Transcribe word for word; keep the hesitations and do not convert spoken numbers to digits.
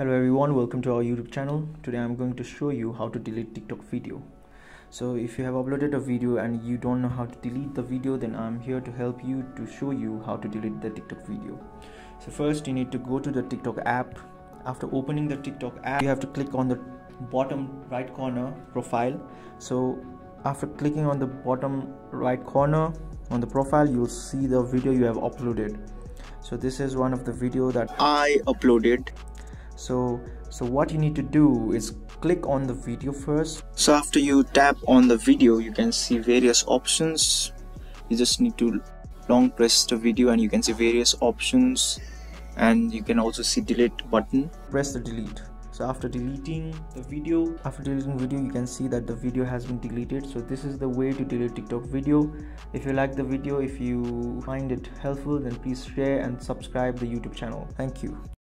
Hello everyone, welcome to our YouTube channel. Today I'm going to show you how to delete TikTok video. So if you have uploaded a video and you don't know how to delete the video, then I'm here to help you to show you how to delete the TikTok video. So first you need to go to the TikTok app. After opening the TikTok app, you have to click on the bottom right corner profile. So after clicking on the bottom right corner on the profile, you'll see the video you have uploaded. So this is one of the video that I uploaded. So, so what you need to do is click on the video first. So after you tap on the video, you can see various options. You just need to long press the video and you can see various options, and you can also see delete button. Press the delete. So after deleting the video, after deleting video, you can see that the video has been deleted. So this is the way to delete TikTok video. If you like the video, if you find it helpful, then please share and subscribe the YouTube channel. Thank you.